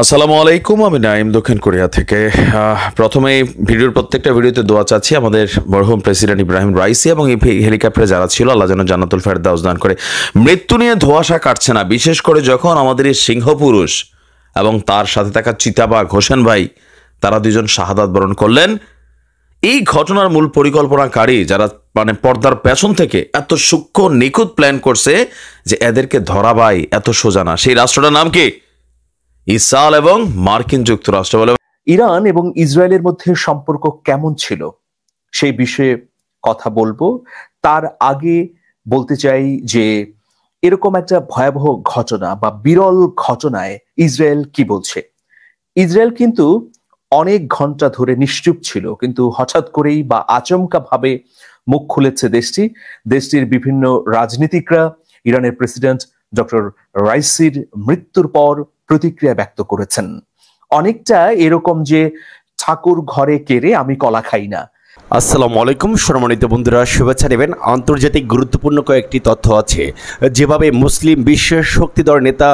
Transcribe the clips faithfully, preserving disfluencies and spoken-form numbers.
আসসালামু আলাইকুম, আমি নাইম দক্ষিণ কোরিয়া থেকে। প্রথমে ভিডিওর প্রত্যেকটা ভিডিওতে দোয়া চাচ্ছি আমাদের মরহুম প্রেসিডেন্ট ইব্রাহিম রাইসি এবং এই হেলিকপ্টারে যারা ছিল, আল্লাহ যেন জান্নাতুল ফেরদাউস দান করে। মৃত্যু নিয়ে ধোঁয়াশা কাটছে না, বিশেষ করে যখন আমাদের এই সিংহপুরুষ এবং তার সাথে থাকা চিতাবাঘ হোসেন ভাই তারা দুজন শাহাদাত বরণ করলেন। এই ঘটনার মূল পরিকল্পনাকারী যারা মানে পর্দার পেছন থেকে এত সূক্ষ্ম নিখুঁত প্ল্যান করছে যে এদেরকে ধরা ভাই এত সোজা না। সেই রাষ্ট্রটার নাম কি? ইসরায়েল এবং মার্কিন যুক্তরাষ্ট্র। ইরান এবং ইসরায়েলের মধ্যে সম্পর্ক কেমন ছিল সেই বিষয়ে কথা বলবো। তার আগে বলতে চাই যে এরকম একটা ভয়াবহ ঘটনা বা বিরল ঘটনায় ইসরায়েল কি বলছে। ইসরায়েল কিন্তু অনেক ঘন্টা ধরে নিশ্চুপ ছিল, কিন্তু হঠাৎ করেই বা আচমকা ভাবে মুখ খুলেছে দেশটি। দেশটির বিভিন্ন রাজনীতিকরা ইরানের প্রেসিডেন্ট ডক্টর রাইসির মৃত্যুর পর প্রতিক্রিয়া ব্যক্ত করেছেন। অনেকটা এরকম যে ঠাকুর ঘরে কেড়ে আমি কলা খাই না। আসসালামু আলাইকুম সম্মানিত বন্ধুরা, শুভেচ্ছা নেবেন। আন্তর্জাতিক গুরুত্বপূর্ণ কয়েকটি তথ্য আছে, যেভাবে মুসলিম বিশ্বের শক্তিধর নেতা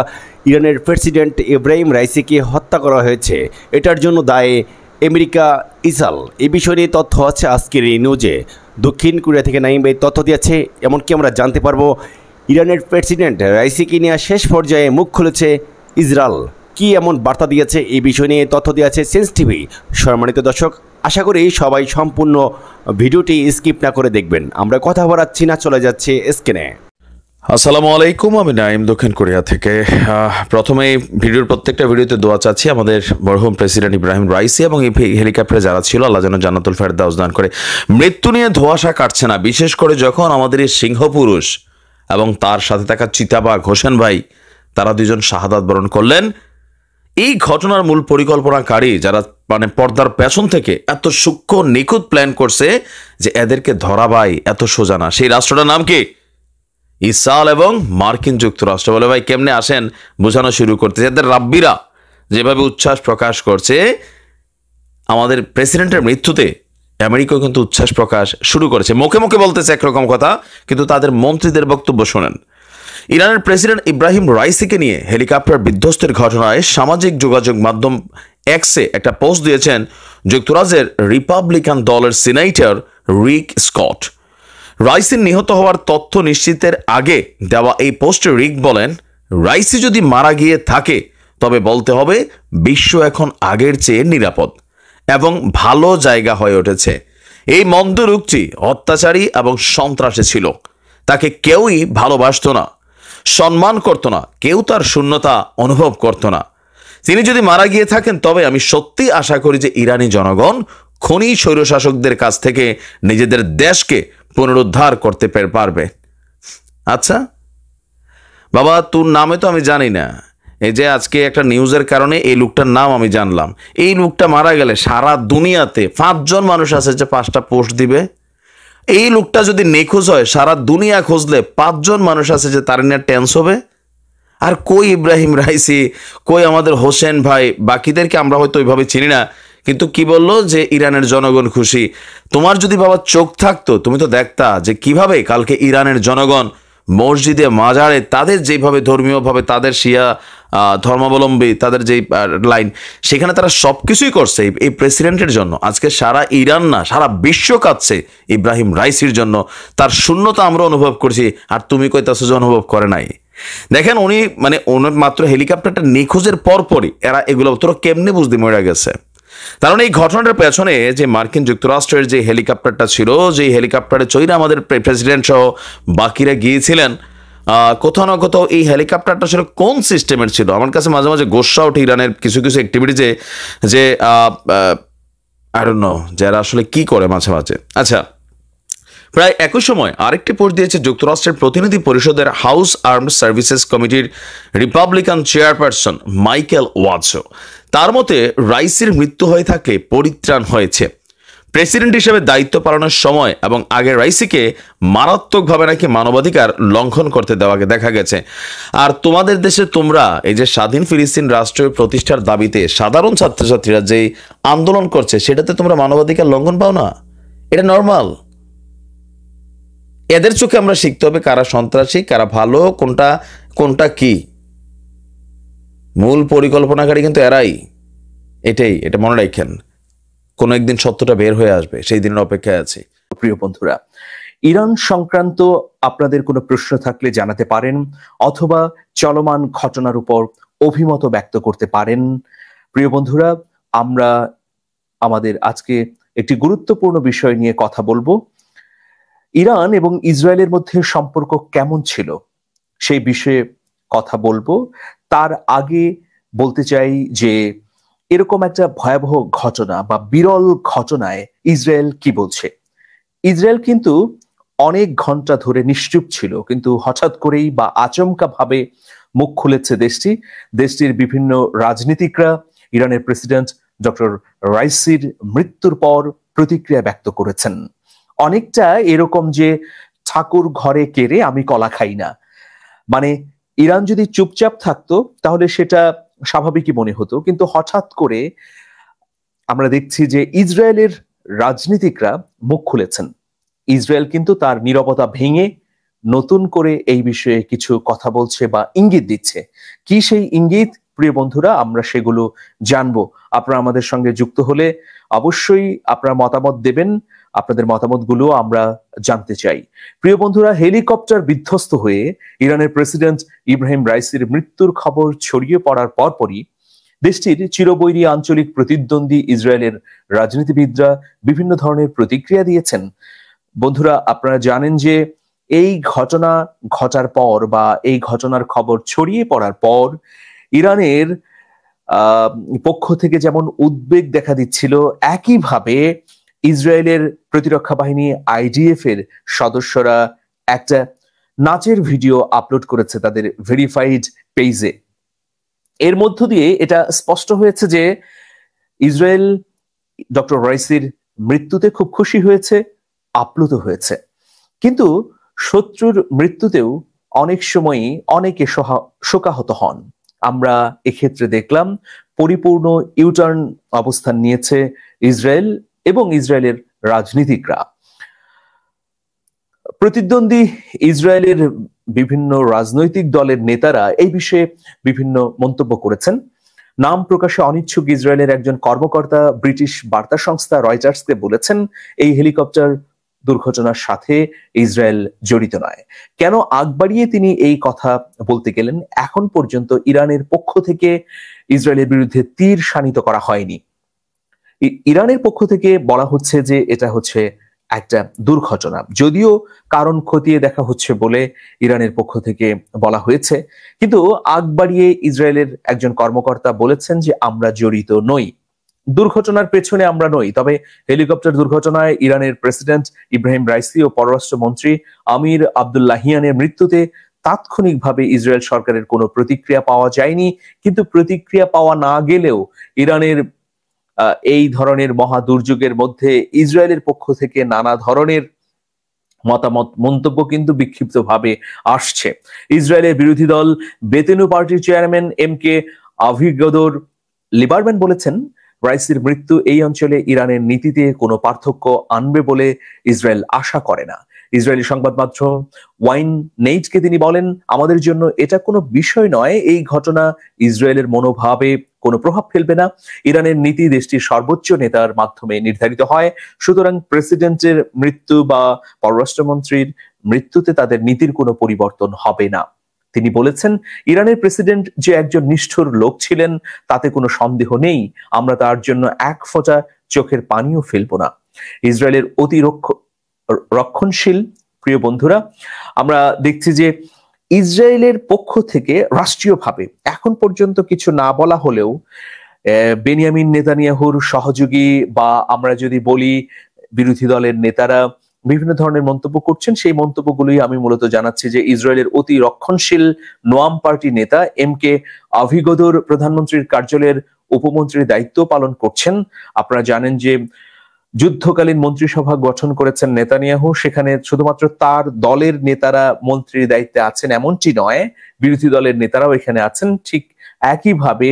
ইরানের প্রেসিডেন্ট ইব্রাহিম রাইসিকে হত্যা করা হয়েছে, এটার জন্য দায়ে আমেরিকা, ইসরায়েল। এই বিষয় নিয়ে তথ্য আছে আজকের এই নিউজে। দক্ষিণ কোরিয়া থেকে নাইম ভাই তথ্য দিয়েছে। এমনকি আমরা জানতে পারবো ইরানের প্রেসিডেন্ট রাইসিকে নিয়ে শেষ পর্যায়ে মুখ খুলেছে ইসরায়েল। কি এমন বার্তা দিয়েছে এই বিষয় নিয়ে তথ্য দিয়েছে সেন্স টিভি। সম্মানিত দর্শক, আশা করি সবাই সম্পূর্ণ ভিডিওটি স্কিপ না করে দেখবেন। আমরা কথা বলাচ্ছি না, চলে যাচ্ছে স্ক্রিনে। আসসালামু আলাইকুম, আমি নাইম দক্ষিণ কোরিয়া থেকে। প্রথমে ভিডিওর প্রত্যেকটা ভিডিওতে দোয়া চাচ্ছি আমাদের মরহুম প্রেসিডেন্ট ইব্রাহিম রাইসি এবং এই হেলিকপ্টারে যারা ছিল, আল্লাহ যেন জান্নাতুল ফেরদাউস দান করে। মৃত্যু নিয়ে ধোঁয়াশা কাটছে না, বিশেষ করে যখন আমাদের এই সিংহপুরুষ এবং তার সাথে থাকা চিতাবাঘ হোসেন ভাই তারা দুজন শাহাদাত বরণ করলেন। এই ঘটনার মূল পরিকল্পনাকারী যারা মানে পর্দার পেছন থেকে এত সূক্ষ্ম নিখুঁত প্ল্যান করছে যে এদেরকে ধরা ভাই এত সোজা না। সেই রাষ্ট্রটার নাম কি? ইসরায়েল এবং মার্কিন যুক্তরাষ্ট্র। বলে ভাই কেমনে আসেন বোঝানো শুরু করতে। এদের রাব্বিরা যেভাবে উচ্ছ্বাস প্রকাশ করছে আমাদের প্রেসিডেন্টের মৃত্যুতে, আমেরিকাও কিন্তু উচ্ছ্বাস প্রকাশ শুরু করেছে। মুখে মুখে বলতেছে একরকম কথা, কিন্তু তাদের মন্ত্রীদের বক্তব্য শোনেন। ইরানের প্রেসিডেন্ট ইব্রাহিম রাইসিকে নিয়ে হেলিকপ্টার বিধ্বস্তের ঘটনায় সামাজিক যোগাযোগ মাধ্যম এক্সে একটা পোস্ট দিয়েছেন যুক্তরাজ্যের রিপাবলিকান দলের সিনেটর রিক স্কট। রাইসির নিহত হওয়ার তথ্য নিশ্চিতের আগে দেওয়া এই পোস্টে রিক বলেন, রাইসি যদি মারা গিয়ে থাকে তবে বলতে হবে বিশ্ব এখন আগের চেয়ে নিরাপদ এবং ভালো জায়গা হয়ে উঠেছে। এই মন্দ রূপটি অত্যাচারী এবং সন্ত্রাসী ছিল, তাকে কেউই ভালোবাসত না, সম্মান করত না, কেউ তার শূন্যতা অনুভব করত না। তিনি যদি মারা গিয়ে থাকেন তবে আমি সত্যি আশা করি যে ইরানি জনগণ খনি স্বৈরশাসকদের কাছ থেকে নিজেদের দেশকে পুনরুদ্ধার করতে পারবে। আচ্ছা বাবা, তোর নামে তো আমি জানি না, এই যে আজকে একটা নিউজের কারণে এই লোকটার নাম আমি জানলাম। এই লোকটা মারা গেলে সারা দুনিয়াতে পাঁচজন মানুষ আছে যে পাঁচটা পোস্ট দিবে। এই লোকটা যদি নিখোঁজ হয়, সারা দুনিয়া খুঁজলে পাঁচজন মানুষ আছে যে তার নিয়ে টেন্স হবে। আর কই ইব্রাহিম রাইসি, কই আমাদের হোসেন ভাই, বাকিদেরকে আমরা হয়তো ওইভাবে চিনি না। কিন্তু কি বললো যে ইরানের জনগণ খুশি। তোমার যদি বাবা চোখ থাকতো তুমি তো দেখতা যে কিভাবে কালকে ইরানের জনগণ মসজিদে মাজারে তাদের যেভাবে ধর্মীয়ভাবে তাদের শিয়া ধর্মাবলম্বী তাদের যেই লাইন সেখানে তারা সব কিছুই করছে এই প্রেসিডেন্টের জন্য। আজকে সারা ইরান না, সারা বিশ্ব কাঁদছে ইব্রাহিম রাইসির জন্য। তার শূন্যতা আমরা অনুভব করছি, আর তুমি কই তা সুযোগ অনুভব করে নাই। দেখেন উনি মানে ওনার মাত্র হেলিকপ্টারটা নিখোঁজের পরপরই এরা এগুলো তোরা কেমনি বুঝতে মরে গেছে। কারণ এই ঘটনাটার পেছনে যে মার্কিন যুক্তরাষ্ট্রের যে হেলিকপ্টারটা ছিল, যে হেলিকপ্টারে চড়ে আমাদের প্রেসিডেন্ট সহ বাকিরা গিয়েছিলেন, কোথাও না কোথাও এই হেলিকপ্টারটা ছিল কোন সিস্টেমের ছিল। আমার কাছে মাঝে মাঝে গোসা ওঠে ইরানের কিছু কিছু অ্যাক্টিভিটিজে, যে আই ডোন্ট নো যারা আসলে কি করে মাঝে মাঝে। আচ্ছা, প্রায় একই সময় আরেকটি পোস্ট দিয়েছে যুক্তরাষ্ট্রের প্রতিনিধি পরিষদের হাউস আর্মড সার্ভিসেস কমিটির রিপাবলিকান চেয়ারপারসন মাইকেল ওয়াটস। তার মতে রাইসির মৃত্যু হয়ে থাকলে পরিত্রাণ হয়েছে। প্রেসিডেন্ট হিসেবে দায়িত্ব পালনের সময় এবং আগে রাইসিকে মারাত্মকভাবে নাকি মানবাধিকার লঙ্ঘন করতে দেওয়াকে দেখা গেছে। আর তোমাদের দেশে তোমরা এই যে স্বাধীন ফিলিস্তিন রাষ্ট্র প্রতিষ্ঠার দাবিতে সাধারণ ছাত্রছাত্রীরা যেই আন্দোলন করছে সেটাতে তোমরা মানবাধিকার লঙ্ঘন পাও না, এটা নর্মাল। এদের চোখে আমরা শিখতে হবে কারা সন্ত্রাসী, কারা ভালো, কোনটা কোনটা কি। মূল পরিকল্পনাকারী কিন্তু এরাই, এটাই, এটা মনে রাখেন। কোনো একদিন সত্যটা বের হয়ে আসবে, সেই দিনের অপেক্ষায় আছি। প্রিয় বন্ধুরা, ইরান সংক্রান্ত আপনাদের কোনো প্রশ্ন থাকলে জানাতে পারেন, অথবা চলমান ঘটনার উপর অভিমত ব্যক্ত করতে পারেন। প্রিয় বন্ধুরা, আমরা আমাদের আজকে একটি গুরুত্বপূর্ণ বিষয় নিয়ে কথা বলবো, ইরান এবং ইসরায়েলের মধ্যে সম্পর্ক কেমন ছিল সেই বিষয়ে কথা বলবো। তার আগে বলতে চাই যে এরকম একটা ভয়াবহ ঘটনা বা বিরল ঘটনায় ইসরায়েল কি বলছে। ইসরায়েল কিন্তু অনেক ঘন্টা ধরে নিশ্চুপ ছিল, কিন্তু হঠাৎ করেই বা আচমকা ভাবে মুখ খুলেছে দেশটি। দেশটির বিভিন্ন রাজনীতিকরা ইরানের প্রেসিডেন্ট ডক্টর রাইসির মৃত্যুর পর প্রতিক্রিয়া ব্যক্ত করেছেন। অনেকটা এরকম যে ঠাকুর ঘরে কেড়ে আমি কলা খাই না, মানে ইরান যদি চুপচাপ থাকতো তাহলে সেটা স্বাভাবিকই মনে হতো, কিন্তু হঠাৎ করে আমরা দেখছি যে ইসরায়েলের রাজনীতিকরা মুখ খুলেছেন। ইসরায়েল কিন্তু তার নীরবতা ভেঙে নতুন করে এই বিষয়ে কিছু কথা বলছে বা ইঙ্গিত দিচ্ছে। কি সেই ইঙ্গিত? প্রিয় বন্ধুরা, আমরা সেগুলো জানবো। আপনারা আমাদের সঙ্গে যুক্ত হলে অবশ্যই আপনারা মতামত দেবেন, আপনাদের মতামতগুলো আমরা জানতে চাই। প্রিয় বন্ধুরা, হেলিকপ্টার বিধ্বস্ত হয়ে ইরানের প্রেসিডেন্ট ইব্রাহিম রাইসির মৃত্যুর খবর ছড়িয়ে পড়ার পরপরই দেশটির চিরবৈরী আঞ্চলিক প্রতিদ্বন্দ্বী ইসরায়েলের রাজনীতিবিদরা বিভিন্ন ধরনের প্রতিক্রিয়া দিয়েছেন। বন্ধুরা, আপনারা জানেন যে এই ঘটনা ঘটার পর বা এই ঘটনার খবর ছড়িয়ে পড়ার পর ইরানের আহ পক্ষ থেকে যেমন উদ্বেগ দেখা দিচ্ছিল, একইভাবে ইসরায়েলের প্রতিরক্ষা বাহিনী আইডিএফ এর সদস্যরা একটা নাচের ভিডিও আপলোড করেছে তাদের ভেরিফাইড পেজে। এর মধ্য দিয়ে এটা স্পষ্ট হয়েছে যে ইসরায়েল ডক্টর রাইসির মৃত্যুতে খুব খুশি হয়েছে, আপ্লুত হয়েছে, কিন্তু শত্রুর মৃত্যুতেও অনেক সময়ই অনেকে শোকাহত হন। আমরা এক্ষেত্রে দেখলাম পরিপূর্ণ ইউটার্ন অবস্থান নিয়েছে ইসরায়েল এবং ইসরায়েলের রাজনীতিকরা। প্রতিদ্বন্দ্বী ইসরায়েলের বিভিন্ন রাজনৈতিক দলের নেতারা এই বিষয়ে বিভিন্ন মন্তব্য করেছেন। নাম প্রকাশে অনিচ্ছুক ইসরায়েলের একজন কর্মকর্তা ব্রিটিশ বার্তা সংস্থা রয়টার্সকে বলেছেন, এই হেলিকপ্টার দুর্ঘটনার সাথে ইসরায়েল জড়িত নয়। কেন আগ বাড়িয়ে তিনি এই কথা বলতে গেলেন? এখন পর্যন্ত ইরানের পক্ষ থেকে ইসরায়েলের বিরুদ্ধে তীর শানিত করা হয়নি। ইরানের পক্ষ থেকে বলা হচ্ছে যে এটা হচ্ছে একটা দুর্ঘটনা, যদিও কারণ খতিয়ে দেখা হচ্ছে বলে ইরানের পক্ষ থেকে বলা হয়েছে, কিন্তু আগ বাড়িয়ে ইসরায়েলের একজন কর্মকর্তা বলেছেন যে আমরা জড়িত নই, দুর্ঘটনার পেছনে আমরা নই। তবে হেলিকপ্টার দুর্ঘটনায় ইরানের প্রেসিডেন্ট ইব্রাহিম রাইসি ও পররাষ্ট্রমন্ত্রী আমির আবদুল্লাহিয়ানের মৃত্যুতে তাৎক্ষণিকভাবে ইসরায়েল সরকারের কোনো প্রতিক্রিয়া পাওয়া যায়নি, কিন্তু প্রতিক্রিয়া পাওয়া না গেলেও ইরানের এই ধরনের মহা দুর্যোগের মধ্যে ইসরায়েলের পক্ষ থেকে নানা ধরনের মতামত, মন্তব্য কিন্তু বিক্ষিপ্তভাবে আসছে। ইসরায়েলের বিরোধী দল বেতেনু পার্টির chairman M K Avigdor Lieberman বলেছেন, রাইসির মৃত্যু এই অঞ্চলে ইরানের নীতিতে কোনো পার্থক্য আনবে বলে ইসরায়েল আশা করে না। ইসরায়েলি সংবাদ মাধ্যম ওয়াইন নেইটকে তিনি বলেন, আমাদের জন্য এটা কোনো বিষয় নয়, এই ঘটনা ইসরায়েলের মনোভাবে কোনো প্রভাব ফেলবে না। ইরানের নীতি দেশটির সর্বোচ্চ নেতার মাধ্যমে নির্ধারিত হয়, সুতরাং প্রেসিডেন্টের মৃত্যু বা পররাষ্ট্রমন্ত্রীর মৃত্যুতে তাদের নীতির কোনো পরিবর্তন হবে না। তিনি বলেছেন, ইরানের প্রেসিডেন্ট যে একজন নিষ্ঠুর লোক ছিলেন তাতে কোনো সন্দেহ নেই, আমরা তার জন্য এক ফোঁটা চোখের পানিও ফেলব না। ইসরায়েলের অতিরক্ষ রক্ষণশীল প্রিয় বন্ধুরা, আমরা দেখছি যে ইসরায়েলের পক্ষ থেকে রাষ্ট্রীয়ভাবে এখন পর্যন্ত কিছু না বলা হলেও বেনিয়ামিন নেতানিয়াহুর সহযোগী বা আমরা যদি বলি বিরোধী দলের নেতারা বিভিন্ন ধরনের মন্তব্য করছেন। সেই মন্তব্যগুলোই আমি মূলত জানাচ্ছি যে ইসরায়েলের অতি রক্ষণশীল নোয়াম পার্টি নেতা এম কে আভিগদর প্রধানমন্ত্রীর কার্যালয়ের উপমন্ত্রীর দায়িত্ব পালন করছেন। আপনারা জানেন যে যুদ্ধকালীন মন্ত্রিসভা গঠন করেছেন নেতানিয়াহু, সেখানে শুধুমাত্র তার দলের নেতারা মন্ত্রীর দায়িত্বে আছেন এমনটি নয়, বিরোধী দলের নেতারাও এখানে আছেন। ঠিক একইভাবে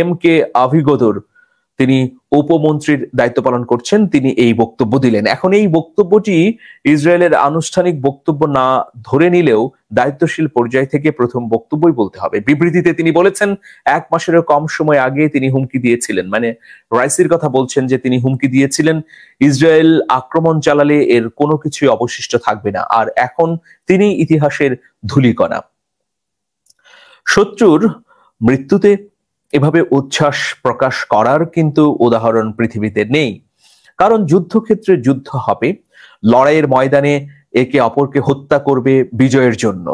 এম কে আভিগদর তিনি উপমন্ত্রীর দায়িত্ব পালন করছেন, তিনি এই বক্তব্য দিলেন। এখন এই বক্তব্যটি ইসরায়েলের আনুষ্ঠানিক বক্তব্য না ধরে নিলেও দায়িত্বশীল পর্যায় থেকে প্রথম বক্তব্যই বলতে হবে। বিবৃতিতে তিনি বলেছেন, এক মাসেরও কম সময় আগে তিনি হুমকি দিয়েছিলেন, মানে রাইসির কথা বলছেন যে তিনি হুমকি দিয়েছিলেন ইসরায়েল আক্রমণ চালালে এর কোনো কিছুই অবশিষ্ট থাকবে না, আর এখন তিনি ইতিহাসের ধূলিকণা। শত্রুর মৃত্যুতে এভাবে উচ্ছ্বাস প্রকাশ করার কিন্তু উদাহরণ পৃথিবীতে নেই, কারণ যুদ্ধক্ষেত্রে যুদ্ধ হবে, লড়াইয়ের ময়দানে একে অপরকে হত্যা করবে বিজয়ের জন্য,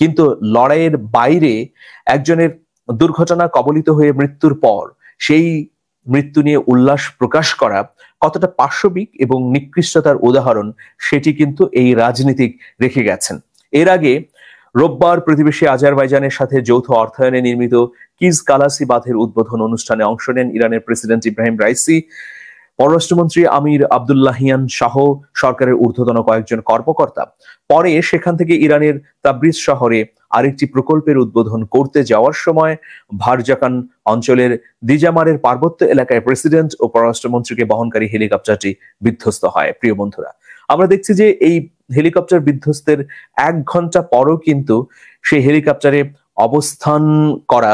কিন্তু লড়াইয়ের বাইরে একজনের দুর্ঘটনা কবলিত হয়ে মৃত্যুর পর সেই মৃত্যু নিয়ে উল্লাস প্রকাশ করা কতটা পাশবিক এবং নিকৃষ্টতার উদাহরণ সেটি কিন্তু এই রাজনীতিক রেখে গেছেন। এর আগে রোববার প্রতিবেশী আজারবাইজানের সাথে যৌথ অর্থায়নে নির্মিত কিজ কালাসি বাঁধের উদ্বোধন অনুষ্ঠানে অংশ নেন ইরানের প্রেসিডেন্ট ইব্রাহিম রাইসি, পররাষ্ট্রমন্ত্রী আমির আবদুল্লাহিয়ান সহ সরকারের ঊর্ধ্বতন কয়েকজন কর্মকর্তা। পরে সেখান থেকে ইরানের তাবরিজ শহরে আরেকটি প্রকল্পের উদ্বোধন করতে যাওয়ার সময় ভারজাকান অঞ্চলের দিজামারের পার্বত্য এলাকায় প্রেসিডেন্ট ও পররাষ্ট্রমন্ত্রীকে বহনকারী হেলিকপ্টারটি বিধ্বস্ত হয়। প্রিয় বন্ধুরা, আমরা দেখছি যে এই হেলিকপ্টার বিধ্বস্তের এক ঘন্টা পরও কিন্তু সেই হেলিকপ্টারে অবস্থান করা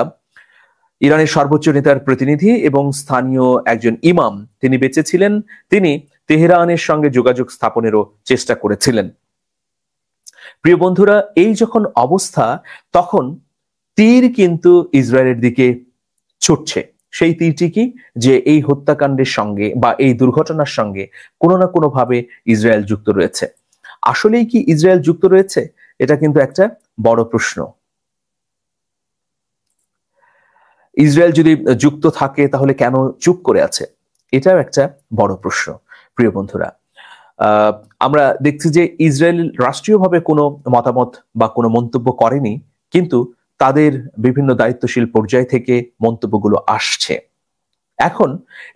ইরানের সর্বোচ্চ নেতার প্রতিনিধি এবং স্থানীয় একজন ইমাম তিনি বেঁচে ছিলেন। তিনি তেহরানের সঙ্গে যোগাযোগ স্থাপনেরও চেষ্টা করেছিলেন। প্রিয় বন্ধুরা, এই যখন অবস্থা, তখন তীর কিন্তু ইসরায়েলের দিকে ছুটছে। সেই তীরটি কি, যে এই হত্যাকাণ্ডের সঙ্গে বা এই দুর্ঘটনার সঙ্গে কোনো না কোনো ভাবে ইসরায়েল যুক্ত রয়েছে। আসলেই কি ইসরায়েল যুক্ত রয়েছে? এটা কিন্তু একটা বড় প্রশ্ন। ইসরায়েল যদি যুক্ত থাকে তাহলে কেন চুপ করে আছে, এটাও একটা বড় প্রশ্ন। প্রিয় বন্ধুরা, আহ আমরা দেখছি যে ইসরায়েল রাষ্ট্রীয়ভাবে কোনো মতামত বা কোনো মন্তব্য করেনি, কিন্তু তাদের বিভিন্ন দায়িত্বশীল পর্যায় থেকে মন্তব্যগুলো আসছে। এখন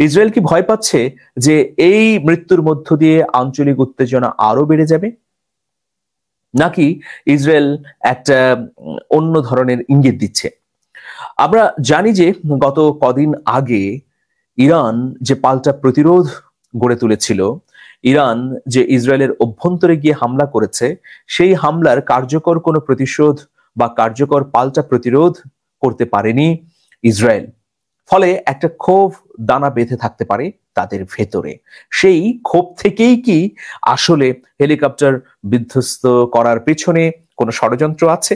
ইসরায়েল কি ভয় পাচ্ছে যে এই মৃত্যুর মধ্য দিয়ে আঞ্চলিক উত্তেজনা আরো বেড়ে যাবে, নাকি ইসরায়েল একটা অন্য ধরনের ইঙ্গিত দিচ্ছে? আমরা জানি যে গত কদিন আগে ইরান যে পাল্টা প্রতিরোধ গড়ে তুলেছিল, ইরান যে ইসরায়েলের অভ্যন্তরে গিয়ে হামলা করেছে, সেই হামলার কার্যকর কোনো প্রতিশোধ বা কার্যকর পাল্টা প্রতিরোধ করতে পারেনি ইসরায়েল। ফলে একটা ক্ষোভ দানা বেঁধে থাকতে পারে তাদের ভেতরে। সেই ক্ষোভ থেকেই কি আসলে হেলিকপ্টার বিধ্বস্ত করার পেছনে কোনো ষড়যন্ত্র আছে?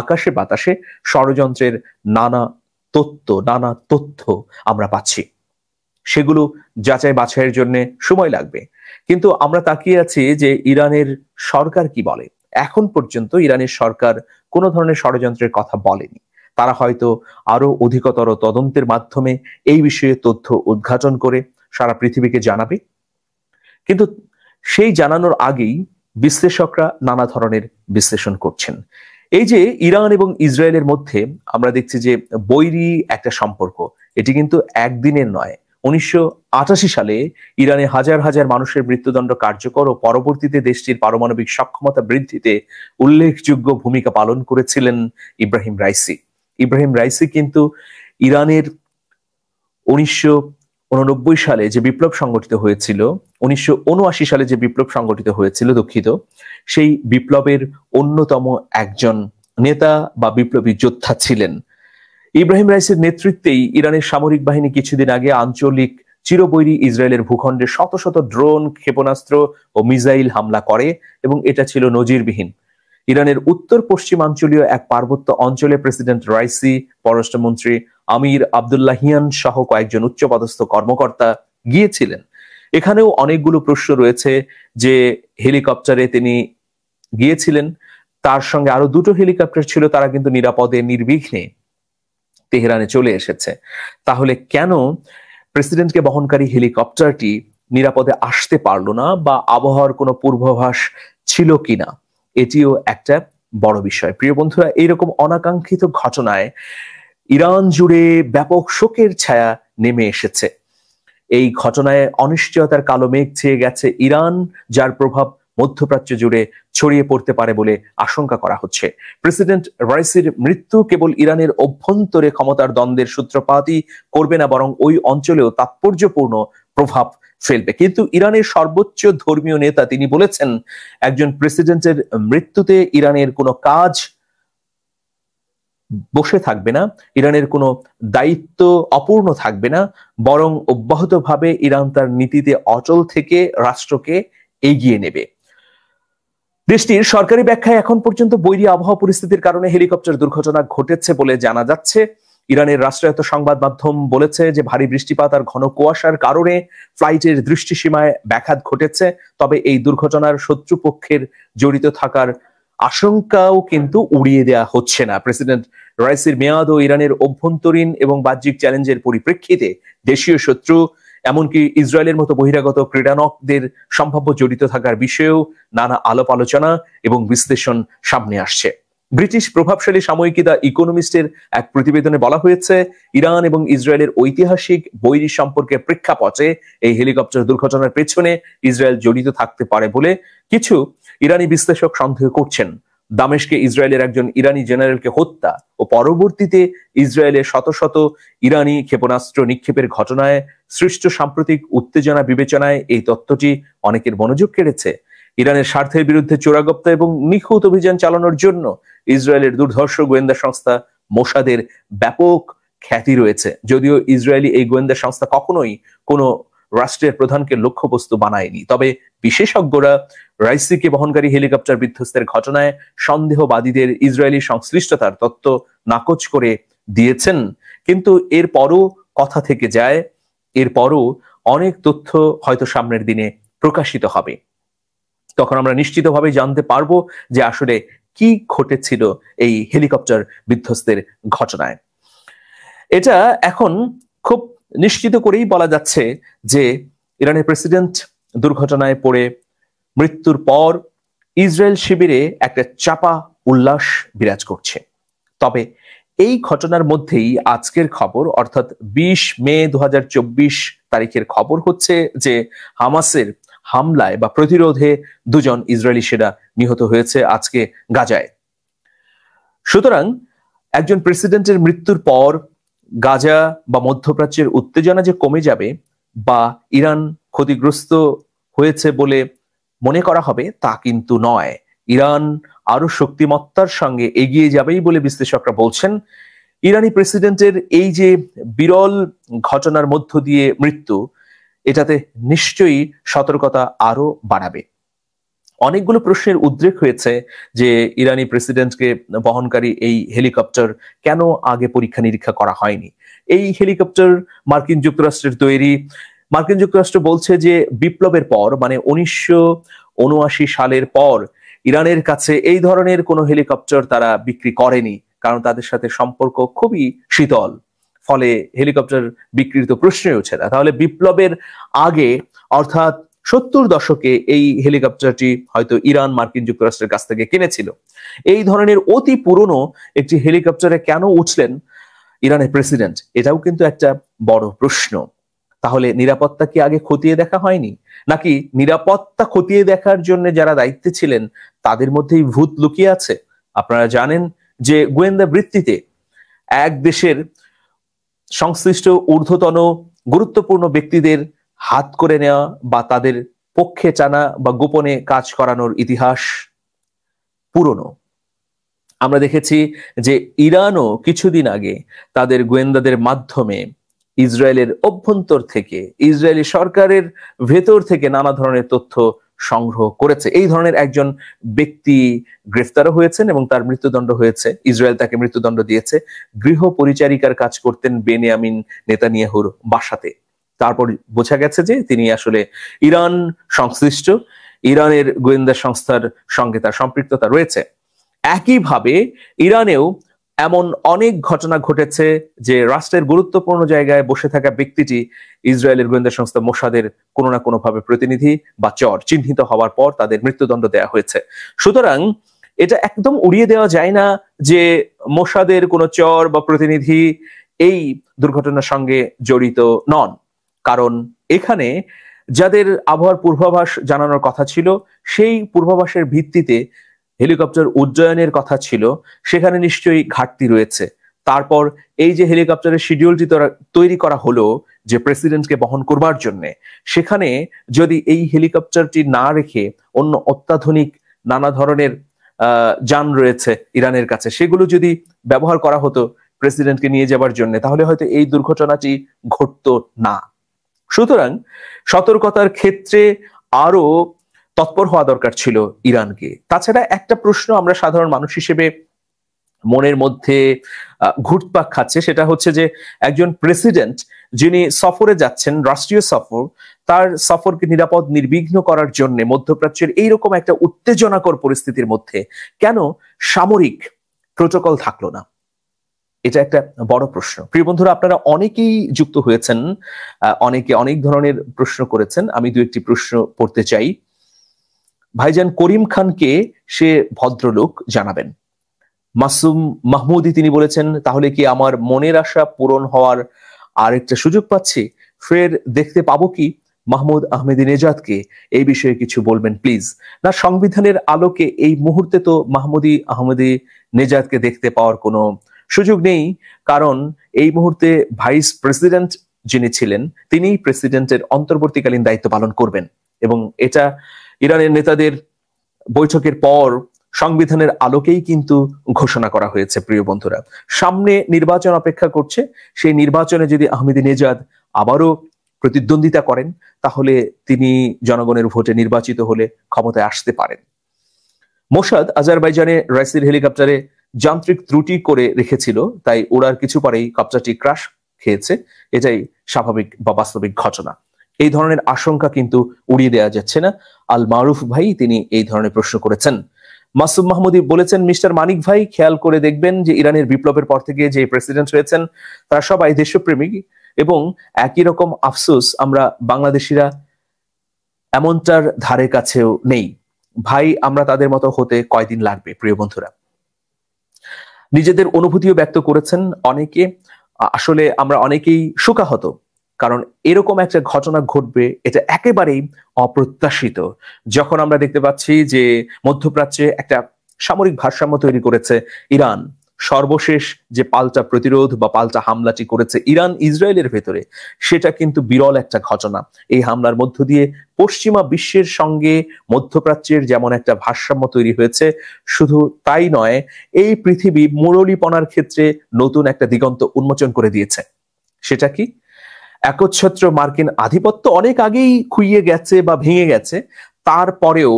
আকাশে বাতাসে ষড়যন্ত্রের নানা তত্ত্ব, নানা তথ্য আমরা পাচ্ছি। সেগুলো যাচাই বাছাইয়ের জন্য সময় লাগবে, কিন্তু আমরা তাকিয়ে আছি যে ইরানের সরকার কি বলে। এখন পর্যন্ত ইরানের সরকার কোনো ধরনের ষড়যন্ত্রের কথা বলেনি। তারা হয়তো আরো অধিকতর তদন্তের মাধ্যমে এই বিষয়ে তথ্য উদ্ঘাটন করে সারা পৃথিবীকে জানাবে, কিন্তু সেই জানানোর আগেই বিশ্লেষকরা নানা ধরনের বিশ্লেষণ করছেন। এই যে ইরান এবং ইসরায়েলের মধ্যে আমরা দেখছি যে বৈরী একটা সম্পর্ক, এটি কিন্তু একদিনের নয়। উনিশশো আটাশি সালে ইরানে হাজার হাজার মানুষের মৃত্যুদণ্ড কার্যকর ও পরবর্তীতে দেশটির পারমাণবিক সক্ষমতা বৃদ্ধিতে উল্লেখযোগ্য ভূমিকা পালন করেছিলেন ইব্রাহিম রাইসি। ইব্রাহিম রাইসি কিন্তু ইরানের উনিশশো উননব্বই সালে যে বিপ্লব সংগঠিত হয়েছিল, উনিশশো উনআশি সালে যে বিপ্লব সংগঠিত হয়েছিল, দুঃখিত, সেই বিপ্লবের অন্যতম একজন নেতা বা বিপ্লবী যোদ্ধা ছিলেন। ইব্রাহিম রাইসির নেতৃত্বেই ইরানের সামরিক বাহিনী কিছুদিন আগে আঞ্চলিক চিরবৈরী ইসরায়েলের ভূখণ্ডে শত শত ড্রোন, ক্ষেপণাস্ত্র ও মিসাইল হামলা করে, এবং এটা ছিল নজিরবিহীন। ইরানের উত্তর পশ্চিমাঞ্চলীয় এক পার্বত্য অঞ্চলে প্রেসিডেন্ট রাইসি, পররাষ্ট্রমন্ত্রী আমির আবদুল্লাহিয়ান সহ কয়েকজন উচ্চপদস্থ কর্মকর্তা গিয়েছিলেন। এখানেও অনেকগুলো প্রশ্ন রয়েছে যে হেলিকপ্টারে তিনি গিয়েছিলেন, তার সঙ্গে আরো দুটো হেলিকপ্টার ছিল, তারা কিন্তু নিরাপদে নির্বিঘ্নে তেহরানে চলে এসেছে। তাহলে কেন প্রেসিডেন্টকে বহনকারী হেলিকপ্টারটি নিরাপদে আসতে পারলো না, বা আবহাওয়ার কোনো পূর্বাভাস ছিল কিনা, এটিও একটা বড় বিষয়। প্রিয় বন্ধুরা, এইরকম অনাকাঙ্ক্ষিত ঘটনায় ইরান জুড়ে ব্যাপক শোকের ছায়া নেমে এসেছে। এই ঘটনায় অনিশ্চয়তার কালো মেঘ ছেয়ে গেছে ইরান, যার প্রভাব মধ্যপ্রাচ্য জুড়ে ছড়িয়ে পড়তে পারে বলে আশঙ্কা করা হচ্ছে। প্রেসিডেন্ট রাইসির মৃত্যু কেবল ইরানের অভ্যন্তরে ক্ষমতার দ্বন্দ্বের সূত্রপাতই করবে না, বরং ওই অঞ্চলেও তাৎপর্যপূর্ণ প্রভাব ফেলবে। কিন্তু ইরানের সর্বোচ্চ ধর্মীয় নেতা তিনি বলেছেন, একজন প্রেসিডেন্টের মৃত্যুতে ইরানের কোনো কাজ বসে থাকবে না, ইরানের কোনো দায়িত্ব অপূর্ণ থাকবে না, বরং অব্যাহতভাবে ইরান তার নীতিতে অচল থেকে রাষ্ট্রকে এগিয়ে নেবে। দেশটির সরকারি ব্যাখ্যায় এখন পর্যন্ত বৈরী আবহাওয়া পরিস্থিতির কারণে হেলিকপ্টার দুর্ঘটনা ঘটেছে বলে জানা যাচ্ছে। ইরানের রাষ্ট্রায়ত্ত সংবাদ মাধ্যম বলেছে যে ভারী বৃষ্টিপাত আর ঘন কুয়াশার কারণে ফ্লাইটের দৃষ্টিসীমায় ব্যাঘাত ঘটেছে। তবে এই দুর্ঘটনার শত্রুপক্ষের জড়িত থাকার আশঙ্কাও কিন্তু উড়িয়ে দেওয়া হচ্ছে না। প্রেসিডেন্ট রাইসির মেয়াদ ও ইরানের অভ্যন্তরীণ এবং বাহ্যিক চ্যালেঞ্জের পরিপ্রেক্ষিতে দেশীয় শত্রু, এমনকি ইসরায়েলের মতো বহিরাগত ক্রীড়ানকদের সম্ভাব্য জড়িত থাকার বিষয়েও নানা আলাপ আলোচনা এবং বিশ্লেষণ সামনে আসছে। ব্রিটিশ প্রভাবশালী সাময়িকী দ্য ইকোনমিস্টের এক প্রতিবেদনে বলা হয়েছে, ইরান এবং ইসরায়েলের ঐতিহাসিক বৈরী সম্পর্কের প্রেক্ষাপটে এই হেলিকপ্টার দুর্ঘটনার পেছনে ইসরায়েল জড়িত থাকতে পারে বলে কিছু ইরানি বিশ্লেষক সন্দেহ করছেন। দামেস্কে ইসরায়েলের একজন ইরানি জেনারেলকে হত্যা ও পরবর্তীতে ইসরায়েলের শত শত ইরানি ক্ষেপণাস্ত্র নিক্ষেপের ঘটনায় সৃষ্ট সাম্প্রতিক উত্তেজনা বিবেচনায় এই তত্ত্বটি অনেকের মনোযোগ কেড়েছে। ইরানের স্বার্থের বিরুদ্ধে চোরাগোপ্তা এবং নিখুঁত অভিযান চালানোর জন্য ইসরায়েলের দুর্ধর্ষ গোয়েন্দা সংস্থা মোসাদের ব্যাপক খ্যাতি রয়েছে। যদিও ইসরায়েলি এই গোয়েন্দা সংস্থা কখনোই কোনো রাষ্ট্রের প্রধানকে লক্ষ্যবস্তু বানায়নি, তবে বিশেষজ্ঞরা রাইসিকে বহনকারী হেলিকপ্টার বিধ্বস্তের ঘটনায় সন্দেহবাদীদের ইসরায়েলি সংশ্লিষ্টতার তত্ত্ব নাকচ করে দিয়েছেন। কিন্তু এরপরও কথা থেকে যায়, এরপরও অনেক তথ্য হয়তো সামনের দিনে প্রকাশিত হবে, তখন আমরা নিশ্চিতভাবে জানতে পারবো যে আসলে কি ঘটেছিল এই হেলিকপ্টার বিধ্বস্তের ঘটনায়। এটা এখন খুব নিশ্চিত করেই বলা যাচ্ছে যে ইরানের প্রেসিডেন্ট দুর্ঘটনায় পড়ে মৃত্যুর পর ইসরায়েল শিবিরে একটা চাপা উল্লাস বিরাজ করছে। তবে এই ঘটনার মধ্যেই আজকের খবর, অর্থাৎ বিশ মে দুই হাজার চব্বিশ তারিখের খবর হচ্ছে যে হামাসের হামলায় বা প্রতিরোধে দুজন ইসরায়েলি সেনা নিহত হয়েছে আজকে গাজায়। সুতরাং একজন প্রেসিডেন্টের মৃত্যুর পর গাজা বা মধ্যপ্রাচ্যের উত্তেজনা যে কমে যাবে বা ইরান ক্ষতিগ্রস্ত হয়েছে বলে মনে করা হবে তা কিন্তু নয়। ইরান আরো শক্তিমত্তার সঙ্গে এগিয়ে যাবেই বলে বিশ্লেষকরা বলছেন। ইরানি প্রেসিডেন্টের এই যে বিরল ঘটনার মধ্য দিয়ে মৃত্যু, এটাতে নিশ্চয়ই সতর্কতা আরো বাড়াবে। অনেকগুলো প্রশ্নের উদ্রেক হয়েছে যে ইরানি প্রেসিডেন্টকে বহনকারী এই হেলিকপ্টার কেন আগে পরীক্ষা নিরীক্ষা করা হয়নি। এই হেলিকপ্টার মার্কিন যুক্তরাষ্ট্রের তৈরি। মার্কিন যুক্তরাষ্ট্র বলছে যে বিপ্লবের পর, মানে উনিশশো উনআশি সালের পর ইরানের কাছে এই ধরনের কোনো হেলিকপ্টার তারা বিক্রি করেনি, কারণ তাদের সাথে সম্পর্ক খুবই শীতল, ফলে হেলিকপ্টার বিক্রির তো প্রশ্নই ওঠে না। তাহলে বিপ্লবের আগে অর্থাৎ সত্তর দশকে এই হেলিকপ্টারটি হয়তো ইরান মার্কিন যুক্তরাষ্ট্রের কাছ থেকে কিনেছিল। এই ধরনের অতি পুরনো একটি হেলিকপ্টারে কেন উঠলেন ইরানের প্রেসিডেন্ট, এটাও কিন্তু একটা বড় প্রশ্ন। তাহলে নিরাপত্তা কি আগে খতিয়ে দেখা হয়নি, নাকি নিরাপত্তা খতিয়ে দেখার জন্য যারা দায়িত্বে ছিলেন তাদের মধ্যেই ভূত লুকিয়ে আছে? আপনারা জানেন যে গোয়েন্দা বৃত্তিতে এক দেশের সংশ্লিষ্ট ঊর্ধ্বতন গুরুত্বপূর্ণ ব্যক্তিদের হাত করে নেওয়া বা তাদের পক্ষে টানা বা গোপনে কাজ করানোর ইতিহাস পুরনো। আমরা দেখেছি যে ইরানও কিছুদিন আগে তাদের গোয়েন্দাদের মাধ্যমে ইসরায়েলের অভ্যন্তর থেকে, ইসরায়েলি সরকারের ভেতর থেকে নানা ধরনের তথ্য সংগ্রহ করেছে। এই ধরনের একজন ব্যক্তি গ্রেফতারও হয়েছেন এবং তার মৃত্যুদণ্ড হয়েছে, ইসরায়েল তাকে মৃত্যুদণ্ড দিয়েছে। গৃহ পরিচারিকার কাজ করতেন বেনিয়ামিন নেতানিয়াহুর বাসাতে। তারপর বোঝা গেছে যে তিনি আসলে ইরান সংশ্লিষ্ট, ইরানের গোয়েন্দা সংস্থার সঙ্গে তার সম্পৃক্ততা রয়েছে। একইভাবে ইরানেও এমন অনেক ঘটনা ঘটেছে যে রাষ্ট্রের গুরুত্বপূর্ণ জায়গায় বসে থাকা ব্যক্তিটি ইসরায়েলের গোয়েন্দা সংস্থা মোসাদের কোনো না কোনোভাবে প্রতিনিধি বা চর চিহ্নিত হওয়ার পর তাদের মৃত্যুদণ্ড দেওয়া হয়েছে। সুতরাং এটা একদম উড়িয়ে দেওয়া যায় না যে মোসাদের কোনো চর বা প্রতিনিধি এই দুর্ঘটনার সঙ্গে জড়িত নন, কারণ এখানে যাদের আবহাওয়ার পূর্বাভাস জানানোর কথা ছিল, সেই পূর্বাভাসের ভিত্তিতে হেলিকপ্টার উড্ডয়নের কথা ছিল, সেখানে নিশ্চয়ই ঘাটতি রয়েছে। তারপর এই যে হেলিকপ্টারের শিডিউলটি তৈরি করা হলো যে প্রেসিডেন্টকে বহন করবার জন্য, সেখানে যদি এই হেলিকপ্টারটি না রেখে অন্য অত্যাধুনিক নানা ধরনের যান রয়েছে ইরানের কাছে, সেগুলো যদি ব্যবহার করা হতো প্রেসিডেন্টকে নিয়ে যাবার জন্য, তাহলে হয়তো এই দুর্ঘটনাটি ঘটতো না। সুতরাং সতর্কতার ক্ষেত্রে আরো তৎপর হওয়া দরকার ছিল ইরানকে। তাছাড়া একটা প্রশ্ন আমরা সাধারণ মানুষ হিসেবে মনের মধ্যে ঘুরপাক খাচ্ছে, সেটা হচ্ছে যে একজন প্রেসিডেন্ট যিনি সফরে যাচ্ছেন, রাষ্ট্রীয় সফর, তার সফরকে নিরাপদ নির্বিঘ্ন করার জন্য মধ্যপ্রাচ্যের এইরকম একটা উত্তেজনাকর পরিস্থিতির মধ্যে কেন সামরিক প্রোটোকল থাকলো না? এটা একটা বড় প্রশ্ন। প্রিয় বন্ধুরা, আপনারা অনেকেই যুক্ত হয়েছেন, অনেকে অনেক ধরনের প্রশ্ন করেছেন। আমি দু একটি প্রশ্ন পড়তে চাই। ভাইজান করিম খানকে সে ভদ্রলোক জানাবেন। মাসুম মাহমুদি তিনি বলেছেন, তাহলে কি আমার মনের আশা পূরণ হওয়ার আরেকটা সুযোগ পাচ্ছি? ফের দেখতে পাবো কি মাহমুদ আহমেদ নেজাদকে? এই বিষয়ে কিছু বলবেন প্লিজ। না, সংবিধানের আলোকে এই মুহূর্তে তো মাহমুদি আহমেদ নেজাদকে দেখতে পাওয়ার কোনো সুযোগ নেই, কারণ এই মুহূর্তে ভাইস প্রেসিডেন্ট যিনি ছিলেন তিনি প্রেসিডেন্টের অন্তর্বর্তীকালীন দায়িত্ব পালন করবেন, এবং এটা ইরানের নেতাদের বৈঠকের পর সংবিধানের আলোকেই কিন্তু ঘোষণা করা হয়েছে। প্রিয় বন্ধুরা, সামনে নির্বাচন অপেক্ষা করছে, সেই নির্বাচনে যদি আহমেদিনেজাদ আবারও প্রতিদ্বন্দ্বিতা করেন, তাহলে তিনি জনগণের ভোটে নির্বাচিত হলে ক্ষমতায় আসতে পারেন। মোসাদ আজারবাইজানে রাইসির হেলিকপ্টারে যান্ত্রিক ত্রুটি করে রেখেছিল, তাই ওড়ার কিছু পরেই কপ্টারটি ক্রাশ খেয়েছে। এটাই স্বাভাবিক বা বাস্তবিক ঘটনা, এই ধরনের আশঙ্কা কিন্তু উড়িয়ে দেওয়া যাচ্ছে না। আল মারুফ ভাই তিনি এই ধরনের প্রশ্ন করেছেন। মাসুম মাহমুদি বলেছেন, মিস্টার মানিক ভাই খেয়াল করে দেখবেন যে ইরানের বিপ্লবের পর থেকে যে প্রেসিডেন্ট হয়েছেন তারা সবাই দেশপ্রেমিক, এবং একই রকম আফসোস আমরা বাংলাদেশিরা এমনটার ধারে কাছেও নেই। ভাই, আমরা তাদের মতো হতে কয়দিন লাগবে? প্রিয় বন্ধুরা, নিজেদের অনুভূতিও ব্যক্ত করেছেন অনেকে। আসলে আমরা অনেকেই শোকাহত, কারণ এরকম একটা ঘটনা ঘটবে এটা একেবারেই অপ্রত্যাশিত। যখন আমরা দেখতে পাচ্ছি যে মধ্যপ্রাচ্যে একটা সামরিক ভারসাম্য তৈরি করেছে ইরান, সর্বশেষ যে পাল্টা প্রতিরোধ বা পাল্টা হামলাটি করেছে ইরান ইসরায়েলের ভেতরে, সেটা কিন্তু বিরল একটা ঘটনা। এই হামলার মধ্য দিয়ে পশ্চিমা বিশ্বের সঙ্গে মধ্যপ্রাচ্যের যেমন একটা ভারসাম্য তৈরি হয়েছে, শুধু তাই নয়, এই পৃথিবী মুরলীপনার ক্ষেত্রে নতুন একটা দিগন্ত উন্মোচন করে দিয়েছে। সেটা কি? একচ্ছত্র মার্কিন আধিপত্য অনেক আগেই খুইয়ে গেছে বা ভেঙে গেছে, তারপরেও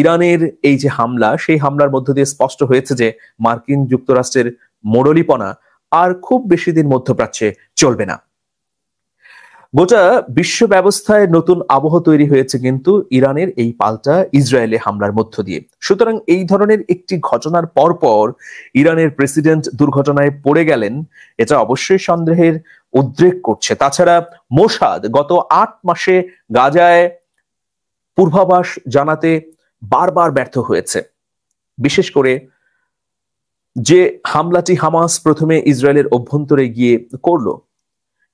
ইরানের এই যে হামলা, সেই হামলার মধ্য দিয়ে স্পষ্ট হয়েছে যে মার্কিন যুক্তরাষ্ট্রের মোড়লিপনা আর খুব বেশি দিন মধ্যপ্রাচ্যে চলবে না। গোটা বিশ্ব ব্যবস্থায় নতুন আবহ তৈরি হয়েছে কিন্তু ইরানের এই পাল্টা ইসরায়েলে হামলার মধ্য দিয়ে। সুতরাং এই ধরনের একটি ঘটনার পরপর ইরানের প্রেসিডেন্ট দুর্ঘটনায় পড়ে গেলেন, এটা অবশ্যই সন্দেহের উদ্রেক করছে। তাছাড়া মোসাদ গত আট মাসে গাজায় পূর্বাভাস জানাতে বারবার ব্যর্থ হয়েছে। বিশেষ করে যে হামলাটি হামাস প্রথমে ইসরায়েলের অভ্যন্তরে গিয়ে করলো,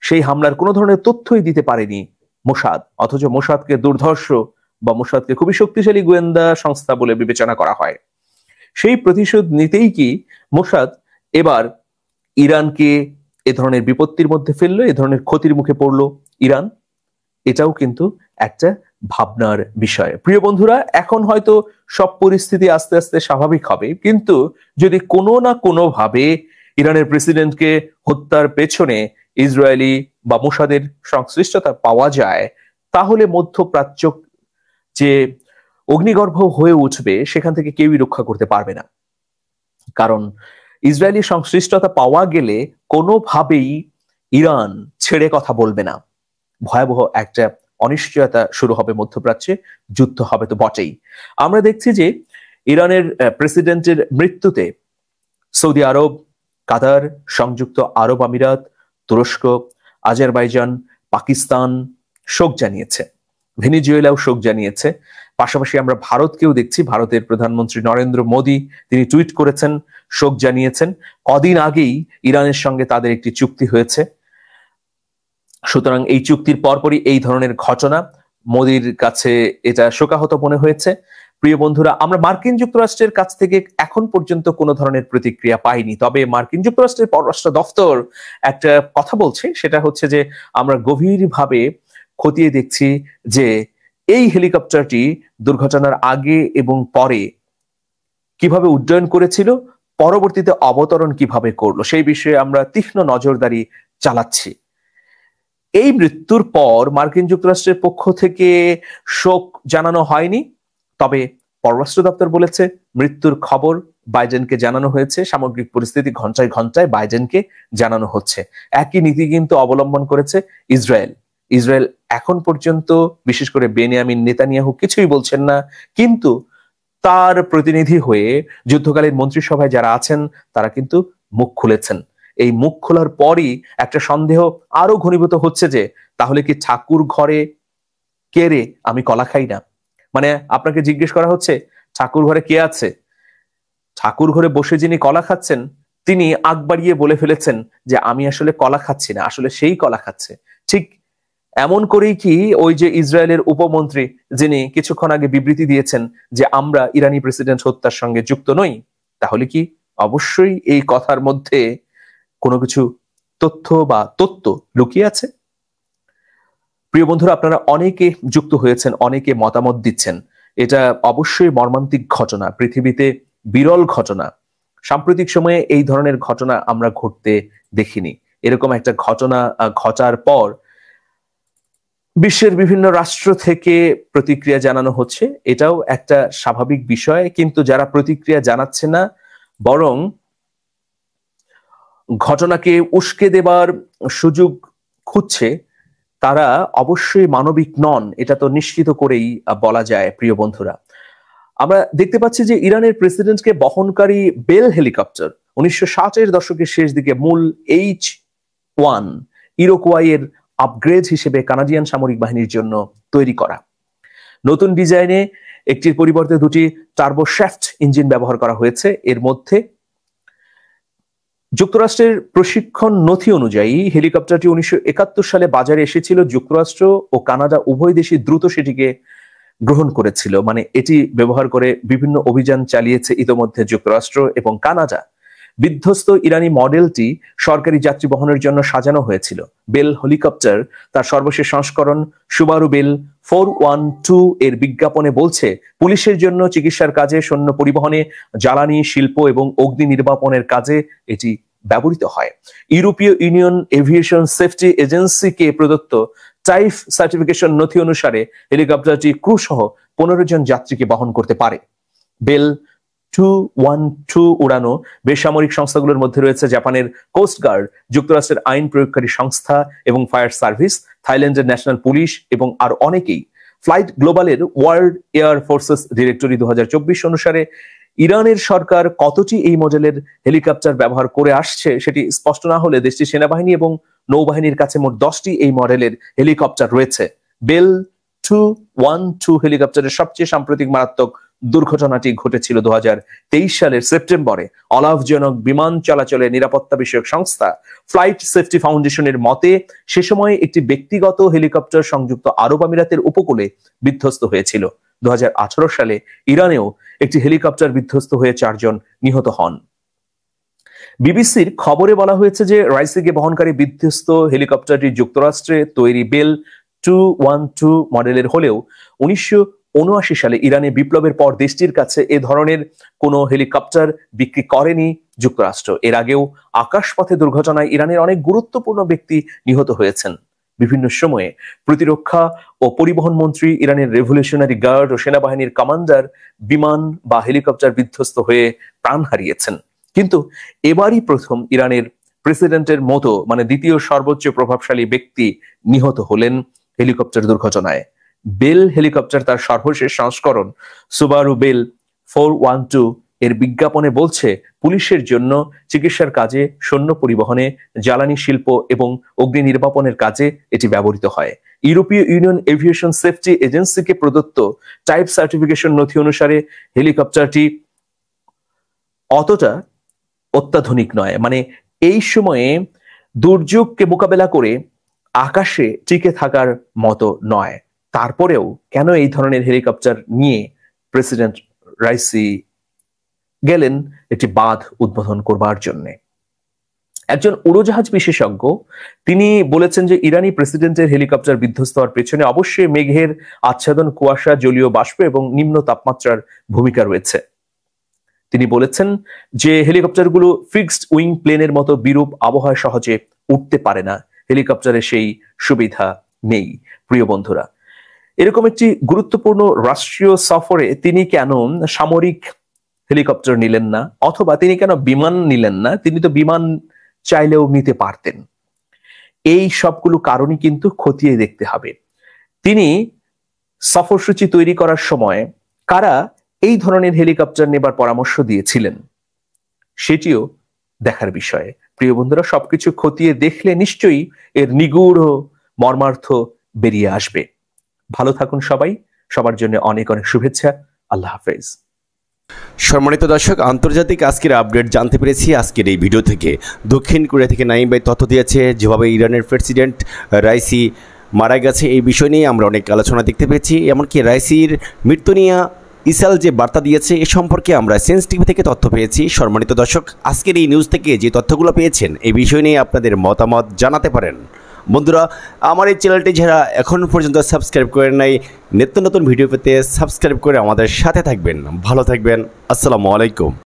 সেই হামলার কোনো ধরনের তথ্যই দিতে পারেনি মোসাদ, অথচ মোসাদকে দুর্ধর্ষ বা মোসাদকে খুবই শক্তিশালী গোয়েন্দা সংস্থা বলে বিবেচনা করা হয়। সেই প্রতিশোধ নিতেই কি মোসাদ এবার ইরানকে এ ধরনের বিপত্তির মধ্যে ফেললো, এ ধরনের ক্ষতির মুখে পড়লো ইরান? এটাও কিন্তু একটা ভাবনার বিষয়। প্রিয় বন্ধুরা, এখন হয়তো সব পরিস্থিতি আস্তে আস্তে স্বাভাবিক হবে, কিন্তু যদি কোনো না কোনোভাবে ইরানের প্রেসিডেন্টকে হত্যার পেছনে ইসরায়েলি বা মোসাদের সংশ্লিষ্টতা পাওয়া যায়, তাহলে মধ্যপ্রাচ্য যে অগ্নিগর্ভ হয়ে উঠবে সেখান থেকে কেউই রক্ষা করতে পারবে না। কারণ ইসরায়েলি সংশ্লিষ্টতা পাওয়া গেলে কোনোভাবেই ইরান ছেড়ে কথা বলবে না, ভয়াবহ একটা অনিশ্চয়তা শুরু হবে মধ্যপ্রাচ্যে, যুদ্ধ হবে তো বটেই। আমরা দেখছি যে ইরানের প্রেসিডেন্টের মৃত্যুতে সৌদি আরব, কাতার, সংযুক্ত আরব আমিরাত, তুরস্ক, আজারবাইজান, পাকিস্তান শোক জানিয়েছে, ভেনিজুয়েলাও শোক জানিয়েছে। পাশাপাশি আমরা ভারতকেও দেখছি, ভারতের প্রধানমন্ত্রী নরেন্দ্র মোদী তিনি টুইট করেছেন, শোক জানিয়েছেন। কদিন আগেই ইরানের সঙ্গে তাদের একটি চুক্তি হয়েছে, সুতরাং এই চুক্তির পরপরই এই ধরনের ঘটনা মোদির কাছে এটা শোকাহত মনে হয়েছে। প্রিয় বন্ধুরা, আমরা মার্কিন যুক্তরাষ্ট্রের কাছ থেকে এখন পর্যন্ত কোনো ধরনের প্রতিক্রিয়া পাইনি, তবে মার্কিন যুক্তরাষ্ট্রের পররাষ্ট্র দপ্তর একটা কথা বলছে, সেটা হচ্ছে যে আমরা গভীরভাবে খতিয়ে দেখছি যে এই হেলিকপ্টারটি দুর্ঘটনার আগে এবং পরে কিভাবে উড্ডয়ন করেছিল, পরবর্তীতে অবতরণ কিভাবে করলো সেই বিষয়ে আমরা তীক্ষ্ণ নজরদারি চালাচ্ছি। এই মৃত্যুর পর মার্কিন যুক্তরাষ্ট্রের পক্ষ থেকে শোক জানানো হয়নি, তবে পররাষ্ট্র দপ্তর বলেছে মৃত্যুর খবর বাইডেনকে জানানো হয়েছে, সামগ্রিক পরিস্থিতি ঘন্টায় ঘন্টায় বাইডেনকে জানানো হচ্ছে। একই নীতি কিন্তু অবলম্বন করেছে ইসরায়েল। ইসরায়েল এখন পর্যন্ত বিশেষ করে বেনিয়ামিন নেতানিয়াহু কিছুই বলছেন না, কিন্তু তার প্রতিনিধি হয়ে যুদ্ধকালীন মন্ত্রিসভায় যারা আছেন তারা কিন্তু মুখ খুলেছেন। এই মুখ খোলার পরই একটা সন্দেহ আরো ঘনীভূত হচ্ছে যে তাহলে কি ঠাকুর ঘরে কেরে আমি কলা খাই না? মানে আপনাকে জিজ্ঞেস করা হচ্ছে ঠাকুর ঘরে কে আছে? ঠাকুর ঘরে বসে যিনি কলা খাচ্ছেন তিনি আগ বাড়িয়ে বলে ফেলেছেন যে আমি আসলে কলা খাচ্ছি না, আসলে সেই কলা খাচ্ছে। ঠিক এমন করেই কি ওই যে ইসরায়েলের উপমন্ত্রী যিনি কিছুক্ষণ আগে বিবৃতি দিয়েছেন যে আমরা ইরানি প্রেসিডেন্ট হত্যার সঙ্গে যুক্ত নই, তাহলে কি অবশ্যই এই কথার মধ্যে কোনো কিছু তথ্য বা তত্ত্ব লুকিয়ে আছে? প্রিয় বন্ধুরা, আপনারা অনেকে যুক্ত হয়েছেন, অনেকে মতামত দিচ্ছেন। এটা অবশ্যই মর্মান্তিক ঘটনা, পৃথিবীতে বিরল ঘটনা। সাম্প্রতিক সময়ে এই ধরনের ঘটনা আমরা ঘটতে দেখিনি। এরকম একটা ঘটনা ঘটার পর বিশ্বের বিভিন্ন রাষ্ট্র থেকে প্রতিক্রিয়া জানানো হচ্ছে, এটাও একটা স্বাভাবিক বিষয়। কিন্তু যারা প্রতিক্রিয়া জানাচ্ছে না বরং ঘটনাকে উস্কে দেবার সুযোগ খুঁজছে, তারা অবশ্যই মানবিক নন, এটা তো নিশ্চিত করেই বলা যায়। প্রিয় বন্ধুরা, আমরা দেখতে পাচ্ছি যে ইরানের প্রেসিডেন্টকে বহনকারী বেল হেলিকপ্টার উনিশশো ষাটের দশকের শেষ দিকে মূল এইচ ওয়ান ইরোকোয়াইয়ের আপগ্রেড হিসেবে কানাডিয়ান সামরিক বাহিনীর জন্য তৈরি করা। নতুন ডিজাইনে একটির পরিবর্তে দুটি টার্বোশ্যাফট ইঞ্জিন ব্যবহার করা হয়েছে। এর মধ্যে যুক্তরাষ্ট্রের প্রশিক্ষণ নথি অনুযায়ী হেলিকপ্টারটি উনিশশো একাত্তর সালে বাজারে এসেছিল। যুক্তরাষ্ট্র ও কানাডা উভয় দেশই দ্রুত সেটিকে গ্রহণ করেছিল, মানে এটি ব্যবহার করে বিভিন্ন অভিযান চালিয়েছে ইতোমধ্যে যুক্তরাষ্ট্র এবং কানাডা। বিধ্বস্ত ইরানি মডেলটি সরকারি যাত্রী বহনের জন্য সাজানো হয়েছিল। বেল হেলিকপ্টার তার সর্বশেষ সংস্করণ Subaru Bell four one two এর বিজ্ঞাপনে বলছে, পুলিশের জন্য, চিকিৎসার কাজে, সৈন্য পরিবহনে, জ্বালানি, শিল্প এবং অগ্নি নির্বাপনের কাজে এটি ব্যবহৃত হয়। ইউরোপীয় ইউনিয়ন এভিয়েশন সেফটি এজেন্সিকে প্রদত্ত টাইপ সার্টিফিকেশন নথি অনুসারে হেলিকপ্টারটি ক্রু সহ পনেরো জন যাত্রীকে বহন করতে পারে। বেল টু ওয়ান টু উড়ানো বেসামরিক সংস্থাগুলোর মধ্যে রয়েছে জাপানের কোস্টগার্ড, যুক্তরাষ্ট্রের আইন প্রয়োগকারী সংস্থা এবং ফায়ার সার্ভিস, থাইল্যান্ডের ন্যাশনাল পুলিশ এবং আর অনেকেই। ফ্লাইট গ্লোবালের ওয়ার্ল্ড এয়ার ফোর্সেস ডিরেক্টরি দু হাজার চব্বিশ অনুসারে ইরানের সরকার কতটি এই মডেলের হেলিকপ্টার ব্যবহার করে আসছে সেটি স্পষ্ট না হলে দেশটির সেনাবাহিনী এবং নৌবাহিনীর কাছে মোট দশটি এই মডেলের হেলিকপ্টার রয়েছে। বেল টু ওয়ান টু হেলিকপ্টারের সবচেয়ে সাম্প্রতিক মারাত্মক দুর্ঘটনাটি ঘটেছিল দু হাজার তেইশ সালের সেপ্টেম্বরে। অলাভজনক বিমান চলাচলের নিরাপত্তা বিষয়ক সংস্থা ফ্লাইট সেফটি ফাউন্ডেশনের মতে সে সময় একটি ব্যক্তিগত হেলিকপ্টার সংযুক্ত আরব আমিরাতের উপকূলে বিধ্বস্ত হয়েছিল। দু হাজার আঠারো সালে ইরানেও একটি হেলিকপ্টার বিধ্বস্ত হয়ে চারজন নিহত হন। বিবিসির খবরে বলা হয়েছে যে রাইসিকে বহনকারী বিধ্বস্ত হেলিকপ্টারটি যুক্তরাষ্ট্রে তৈরি বেল টু ওয়ান টু মডেলের হলেও উনিশশো উনআশি সালে ইরানে বিপ্লবের পর দেশটির কাছে এ ধরনের কোনো হেলিকপ্টার বিক্রি করেনি যুক্তরাষ্ট্র। এর আগেও আকাশপথে দুর্ঘটনায় ইরানের অনেক গুরুত্বপূর্ণ ব্যক্তি নিহত হয়েছেন। বিভিন্ন সময়ে প্রতিরক্ষা ও পরিবহন মন্ত্রী, ইরানের রেভলিউশনারি গার্ড ও সেনাবাহিনীর কমান্ডার বিমান বা হেলিকপ্টার বিধ্বস্ত হয়ে প্রাণ হারিয়েছেন। কিন্তু এবারই প্রথম ইরানের প্রেসিডেন্টের মতো, মানে দ্বিতীয় সর্বোচ্চ প্রভাবশালী ব্যক্তি নিহত হলেন হেলিকপ্টার দুর্ঘটনায়। বেল হেলিকপ্টার তার সর্বশেষ সংস্করণ Subaru Bell four one two এর বিজ্ঞাপনে বলছে, পুলিশের জন্য, চিকিৎসার কাজে, সৈন্য পরিবহনে, জ্বালানি, শিল্প এবং অগ্নি নির্বাপনের কাজে এটি ব্যবহৃত হয়। ইউরোপীয় ইউনিয়ন এভিয়েশন সেফটি এজেন্সিকে প্রদত্ত টাইপ সার্টিফিকেশন নথি অনুসারে হেলিকপ্টারটি অতটা অত্যাধুনিক নয়, মানে এই সময়ে দুর্যোগকে মোকাবেলা করে আকাশে টিকে থাকার মতো নয়। তারপরেও কেন এই ধরনের হেলিকপ্টার নিয়ে প্রেসিডেন্ট রাইসি গেলেন একটি বাঁধ উদ্বোধন করবার জন্য। একজন উড়োজাহাজ বিশেষজ্ঞ তিনি বলেছেন যে ইরানি প্রেসিডেন্টের হেলিকপ্টার বিধ্বস্ত হওয়ার পেছনে অবশ্যই মেঘের আচ্ছাদন, কুয়াশা, জলীয় বাষ্প এবং নিম্ন তাপমাত্রার ভূমিকা রয়েছে। তিনি বলেছেন যে হেলিকপ্টারগুলো ফিক্সড উইং প্লেনের মতো বিরূপ আবহাওয়ায় সহজে উঠতে পারে না, হেলিকপ্টারে সেই সুবিধা নেই। প্রিয় বন্ধুরা, এরকম একটি গুরুত্বপূর্ণ রাষ্ট্রীয় সফরে তিনি কেন সামরিক হেলিকপ্টার নিলেন না, অথবা তিনি কেন বিমান নিলেন না? তিনি তো বিমান চাইলেও নিতে পারতেন। এই সবগুলো কারণই কিন্তু খতিয়ে দেখতে হবে। তিনি সফরসূচি তৈরি করার সময় কারা এই ধরনের হেলিকপ্টার নেবার পরামর্শ দিয়েছিলেন, সেটিও দেখার বিষয়ে। প্রিয় বন্ধুরা, সবকিছু খতিয়ে দেখলে নিশ্চয়ই এর নিগূঢ় মর্মার্থ বেরিয়ে আসবে। ভালো থাকুন সবাই, সবার জন্য অনেক অনেক শুভেচ্ছা। আল্লাহ হাফেজ। সম্মানিত দর্শক, আন্তর্জাতিক আজকের আপডেট জানতে পেরেছি আজকের এই ভিডিও থেকে। দক্ষিণ কোরিয়া থেকে নাইম ভাই তথ্য দিয়েছে, যেভাবে ইরানের প্রেসিডেন্ট রাইসি মারা গেছে এই বিষয় নিয়ে আমরা অনেক আলোচনা দেখতে পেয়েছি। এমনকি রাইসির মৃত্যু নিয়ে ইসরায়েল যে বার্তা দিয়েছে এ সম্পর্কে আমরা সেন্স টিভি থেকে তথ্য পেয়েছি। সম্মানিত দর্শক, আজকের এই নিউজ থেকে যে তথ্যগুলো পেয়েছেন এই বিষয় নিয়ে আপনাদের মতামত জানাতে পারেন। বন্ধুরা, আমার এই চ্যানেলটি যারা এখন পর্যন্ত সাবস্ক্রাইব করেন নাই, নিত্য নতুন ভিডিও পেতে সাবস্ক্রাইব করে আমাদের সাথে থাকবেন। ভালো থাকবেন। আসসালামু আলাইকুম।